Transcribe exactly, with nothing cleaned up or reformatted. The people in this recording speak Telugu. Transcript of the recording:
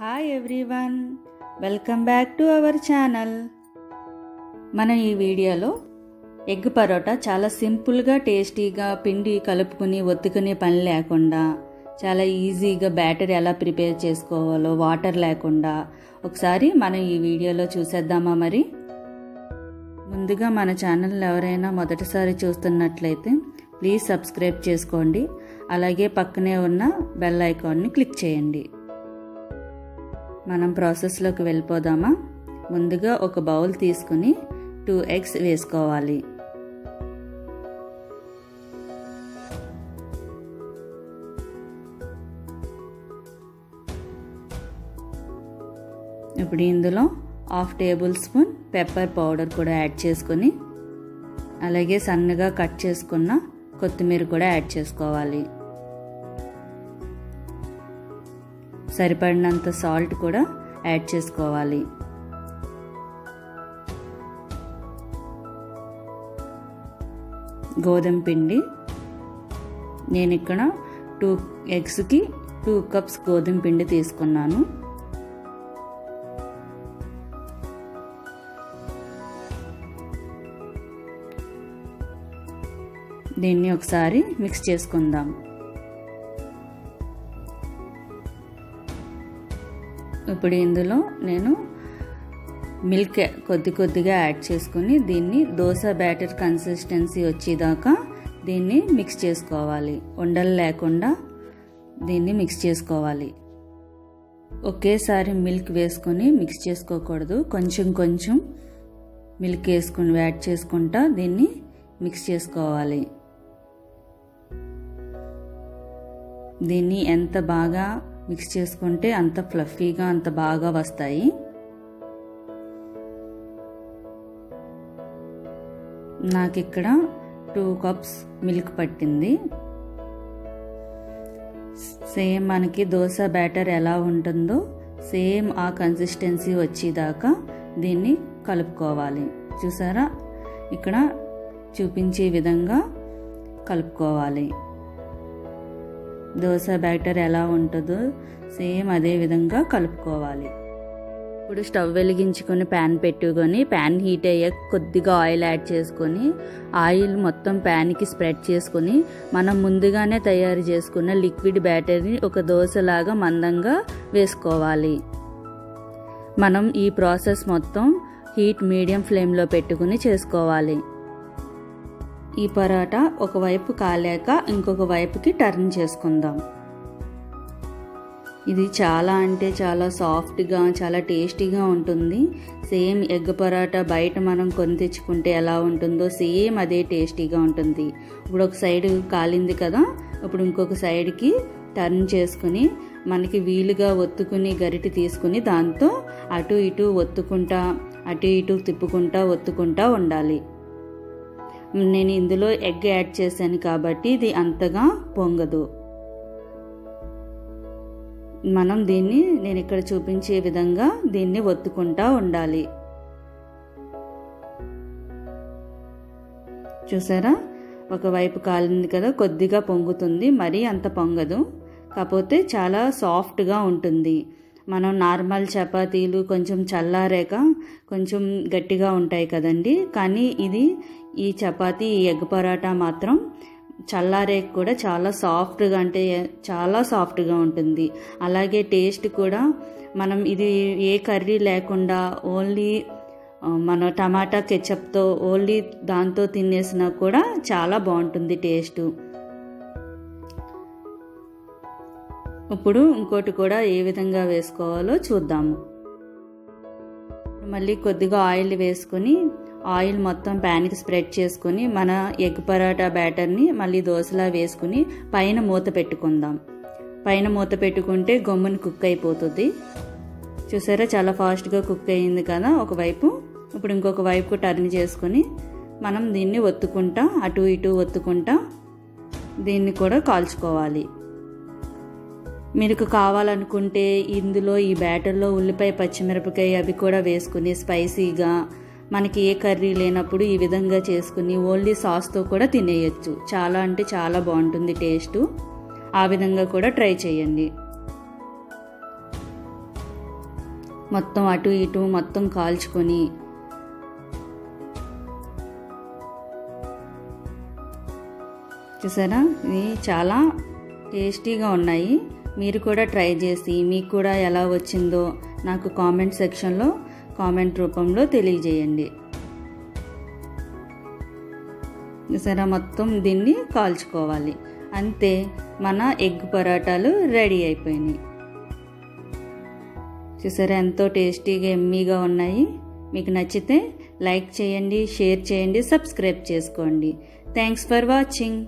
Hi everyone, welcome back to our channel. మనం ఈ వీడియోలో ఎగ్ పరోటా చాలా సింపుల్గా టేస్టీగా పిండి కలుపుకొని ఒత్తుకునే పని లేకుండా చాలా ఈజీగా బ్యాటర్ ఎలా ప్రిపేర్ చేసుకోవాలో వాటర్ లేకుండా ఒకసారి మనం ఈ వీడియోలో చూసేద్దామా. మరి ముందుగా మన ఛానల్ ఎవరైనా మొదటిసారి చూస్తున్నట్లయితే ప్లీజ్ సబ్స్క్రైబ్ చేసుకోండి, అలాగే పక్కనే ఉన్న బెల్ ఐకాన్ని క్లిక్ చేయండి. మనం ప్రాసెస్లోకి వెళ్ళిపోదామా. ముందుగా ఒక బౌల్ తీసుకుని టూ ఎగ్స్ వేసుకోవాలి. ఇప్పుడు ఇందులో half table spoon pepper powder కూడా యాడ్ చేసుకుని అలాగే సన్నగా కట్ చేసుకున్న కొత్తిమీర కూడా యాడ్ చేసుకోవాలి. సరిపడినంత సాల్ట్ కూడా యాడ్ చేసుకోవాలి. గోధుమ పిండి నేను ఇక్కడ టూ ఎగ్స్కి టూ కప్స్ గోధుమ పిండి తీసుకున్నాను. దీన్ని ఒకసారి మిక్స్ చేసుకుందాం. ఇప్పుడు ఇందులో నేను మిల్క్ కొద్ది కొద్దిగా యాడ్ చేసుకుని దీన్ని దోశ బ్యాటర్ కన్సిస్టెన్సీ వచ్చేదాకా దీన్ని మిక్స్ చేసుకోవాలి. ఉండలు లేకుండా దీన్ని మిక్స్ చేసుకోవాలి. ఒకేసారి మిల్క్ వేసుకొని మిక్స్ చేసుకోకూడదు, కొంచెం కొంచెం మిల్క్ వేసుకుని యాడ్ చేసుకుంటా దీన్ని మిక్స్ చేసుకోవాలి. దీన్ని ఎంత బాగా మిక్స్ చేసుకుంటే అంత ఫ్లఫీగా అంత బాగా వస్తాయి. నాకు ఇక్కడ టూ కప్స్ మిల్క్ పట్టింది. సేమ్ మనకి దోశ బ్యాటర్ ఎలా ఉంటుందో సేమ్ ఆ కన్సిస్టెన్సీ వచ్చేదాకా దీన్ని కలుపుకోవాలి. చూసారా, ఇక్కడ చూపించే విధంగా కలుపుకోవాలి. దోశ బ్యాటర్ ఎలా ఉంటుందో సేమ్ అదే విధంగా కలుపుకోవాలి. ఇప్పుడు స్టవ్ వెలిగించుకొని ప్యాన్ పెట్టుకొని ప్యాన్ హీట్ అయ్యాక కొద్దిగా ఆయిల్ యాడ్ చేసుకొని ఆయిల్ మొత్తం ప్యాన్కి స్ప్రెడ్ చేసుకొని మనం ముందుగానే తయారు చేసుకున్న లిక్విడ్ బ్యాటర్ని ఒక దోశలాగా మందంగా వేసుకోవాలి. మనం ఈ ప్రాసెస్ మొత్తం హీట్ మీడియం ఫ్లేమ్లో పెట్టుకుని చేసుకోవాలి. ఈ పరోటా ఒకవైపు కాలేక ఇంకొక వైపుకి టర్న్ చేసుకుందాం. ఇది చాలా అంటే చాలా సాఫ్ట్గా చాలా టేస్టీగా ఉంటుంది. సేమ్ ఎగ్ పరోటా బయట మనం కొని తెచ్చుకుంటే ఎలా ఉంటుందో సేమ్ అదే టేస్టీగా ఉంటుంది. ఇప్పుడు ఒక సైడ్ కాలింది కదా, ఇప్పుడు ఇంకొక సైడ్కి టర్న్ చేసుకుని మనకి వీలుగా ఒత్తుకుని గరిటె తీసుకుని దాంతో అటు ఇటు ఒత్తుకుంటా అటు ఇటు తిప్పుకుంటా ఒత్తుకుంటా ఉండాలి. నేను ఇందులో ఎగ్ యాడ్ చేశాను కాబట్టి ఇది అంతగా పొంగదు. మనం దీన్ని నేను ఇక్కడ చూపించే విధంగా దీన్ని ఒత్తుకుంటా ఉండాలి. చూసారా, ఒకవైపు కాలింది కదా, కొద్దిగా పొంగుతుంది, మరీ అంత పొంగదు, కాకపోతే చాలా సాఫ్ట్గా ఉంటుంది. మనం నార్మల్ చపాతీలు కొంచెం చల్లారాక కొంచెం గట్టిగా ఉంటాయి కదండి, కానీ ఇది ఈ చపాతీ ఈ ఎగ్ పరోటా మాత్రం చల్లారేక కూడా చాలా సాఫ్ట్గా అంటే చాలా సాఫ్ట్గా ఉంటుంది. అలాగే టేస్ట్ కూడా మనం ఇది ఏ కర్రీ లేకుండా ఓన్లీ మన టమాటా కెచప్తో ఓన్లీ దాంతో తినేసినా కూడా చాలా బాగుంటుంది టేస్టు. ఇప్పుడు ఇంకోటి కూడా ఏ విధంగా వేసుకోవాలో చూద్దాము. మళ్ళీ కొద్దిగా ఆయిల్ వేసుకొని ఆయిల్ మొత్తం ప్యాన్కి స్ప్రెడ్ చేసుకుని మన ఎగ్ పరోటా బ్యాటర్ని మళ్ళీ దోశలా వేసుకుని పైన మూత పెట్టుకుందాం. పైన మూత పెట్టుకుంటే గమ్ముని కుక్ అయిపోతుంది. చూసారా, చాలా ఫాస్ట్గా కుక్ అయ్యింది కదా ఒకవైపు. ఇప్పుడు ఇంకొక వైపు టర్న్ చేసుకొని మనం దీన్ని ఒత్తుకుంటా అటు ఇటు ఒత్తుకుంటా దీన్ని కూడా కాల్చుకోవాలి. మీకు కావాలనుకుంటే ఇందులో ఈ బ్యాటర్లో ఉల్లిపాయ పచ్చిమిరపకాయ అవి కూడా వేసుకుని స్పైసీగా మనకి ఏ కర్రీ లేనప్పుడు ఈ విధంగా చేసుకుని ఓన్లీ సాస్తో కూడా తినేయచ్చు. చాలా అంటే చాలా బాగుంటుంది టేస్టు. ఆ విధంగా కూడా ట్రై చేయండి. మొత్తం అటు ఇటు మొత్తం కాల్చుకొని చూసారా ఇవి చాలా టేస్టీగా ఉన్నాయి. మీరు కూడా ట్రై చేసి మీకు కూడా ఎలా వచ్చిందో నాకు కామెంట్ సెక్షన్లో కామెంట్ రూపంలో తెలియజేయండి. చూసారా మొత్తం దీన్ని కాల్చుకోవాలి అంతే, మన ఎగ్ పరాటాలు రెడీ అయిపోయినాయి. చూసారా ఎంతో టేస్టీగా ఎమ్మీగా ఉన్నాయి. మీకు నచ్చితే లైక్ చేయండి, షేర్ చేయండి, సబ్స్క్రైబ్ చేసుకోండి. Thanks for watching.